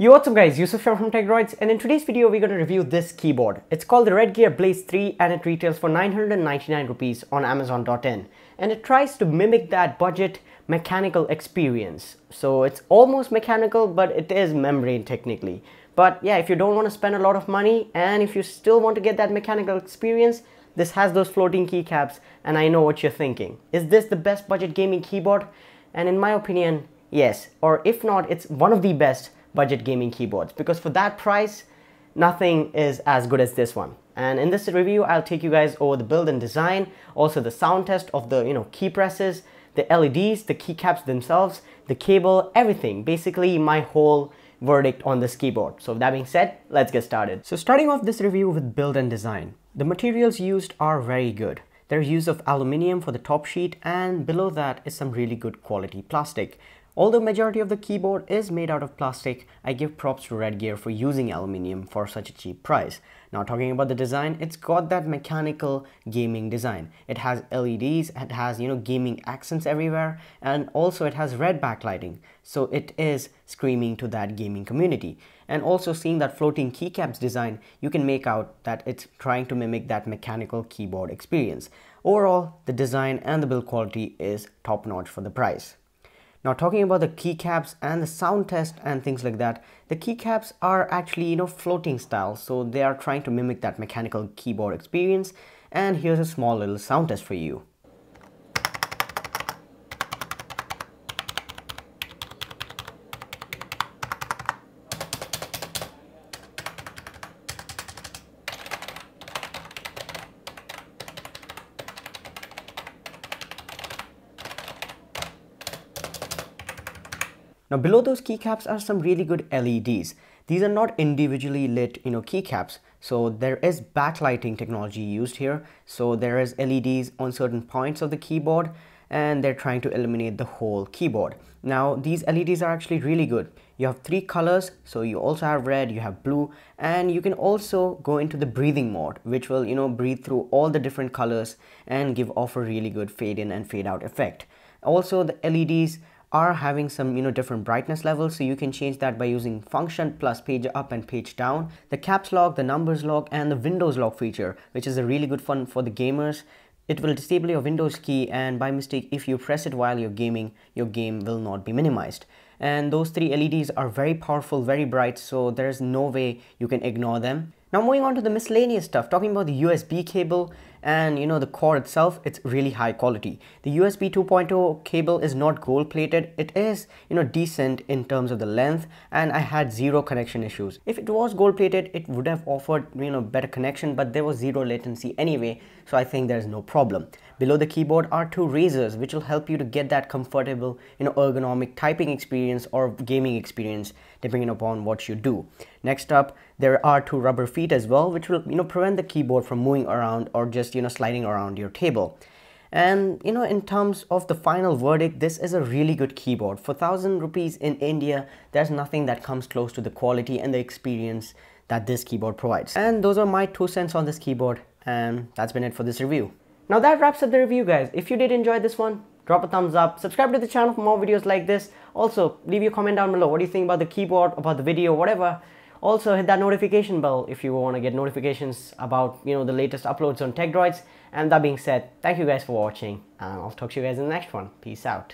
Yo, what's up guys, Yusuf here from TechDroids, and in today's video we're going to review this keyboard. It's called the Redgear Blaze 3 and it retails for 999 rupees on Amazon.in, and it tries to mimic that budget mechanical experience. So it's almost mechanical, but it is membrane technically. But yeah, if you don't want to spend a lot of money and if you still want to get that mechanical experience, this has those floating keycaps, and I know what you're thinking. Is this the best budget gaming keyboard? And in my opinion, yes. Or if not, it's one of the best budget gaming keyboards, because for that price, nothing is as good as this one. And in this review, I'll take you guys over the build and design, also the sound test of the key presses, the LEDs, the keycaps themselves, the cable, everything. Basically, my whole verdict on this keyboard. So with that being said, let's get started. So starting off this review with build and design. The materials used are very good. There's use of aluminium for the top sheet, and below that is some really good quality plastic. Although majority of the keyboard is made out of plastic, I give props to Redgear for using aluminium for such a cheap price. Now talking about the design, it's got that mechanical gaming design. It has LEDs, it has gaming accents everywhere, and also it has red backlighting. So it is screaming to that gaming community. And also seeing that floating keycaps design, you can make out that it's trying to mimic that mechanical keyboard experience. Overall, the design and the build quality is top notch for the price. Now talking about the keycaps and the sound test and things like that, the keycaps are actually floating style, so they are trying to mimic that mechanical keyboard experience. And here's a small little sound test for you. Now below those keycaps are some really good LEDs. These are not individually lit keycaps, so there is backlighting technology used here. So there is LEDs on certain points of the keyboard, and they're trying to illuminate the whole keyboard. Now these LEDs are actually really good. You have three colors, so you also have red, you have blue, and you can also go into the breathing mode, which will breathe through all the different colors and give off a really good fade in and fade out effect. Also the LEDs are having some different brightness levels, so you can change that by using function plus page up and page down, the caps lock, the numbers lock, and the Windows lock feature, which is a really good fun for the gamers. It will disable your Windows key, and by mistake if you press it while you're gaming, your game will not be minimized. And those three LEDs are very powerful, very bright, so there's no way you can ignore them. Now moving on to the miscellaneous stuff, talking about the USB cable and the cord itself, it's really high quality. The USB 2.0 cable is not gold plated. It is decent in terms of the length, and I had zero connection issues. If it was gold plated, it would have offered better connection, but there was zero latency anyway, so I think there's no problem. Below the keyboard are two razors, which will help you to get that comfortable ergonomic typing experience or gaming experience depending upon what you do. Next up, there are two rubber feet as well, which will prevent the keyboard from moving around or just sliding around your table. And in terms of the final verdict, this is a really good keyboard. For 1000 rupees in India, there's nothing that comes close to the quality and the experience that this keyboard provides. And those are my 2 cents on this keyboard, and that's been it for this review. Now that wraps up the review guys. If you did enjoy this one, drop a thumbs up, subscribe to the channel for more videos like this. Also leave your comment down below, what do you think about the keyboard, about the video, whatever. Also hit that notification bell if you want to get notifications about the latest uploads on TechDroids. And that being said, thank you guys for watching, and I'll talk to you guys in the next one. Peace out.